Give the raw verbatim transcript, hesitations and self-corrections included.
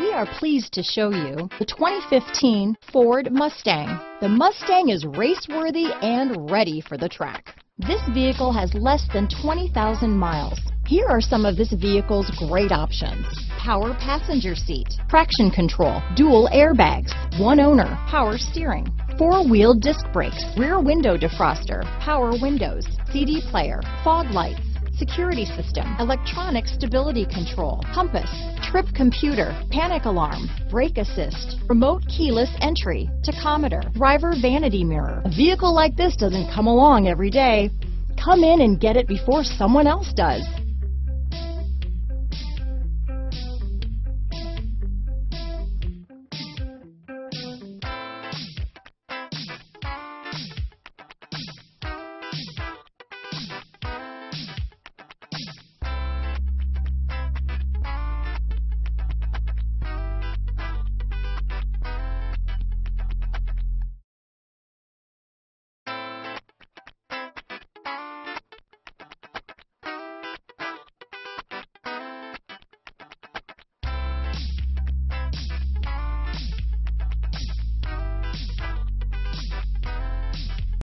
We are pleased to show you the twenty fifteen Ford Mustang. The Mustang is race-worthy and ready for the track. This vehicle has less than twenty thousand miles. Here are some of this vehicle's great options. Power passenger seat, traction control, dual airbags, one owner, power steering, four-wheel disc brakes, rear window defroster, power windows, C D player, fog lights, security system, electronic stability control, compass, trip computer, panic alarm, brake assist, remote keyless entry, tachometer, driver vanity mirror. A vehicle like this doesn't come along every day. Come in and get it before someone else does.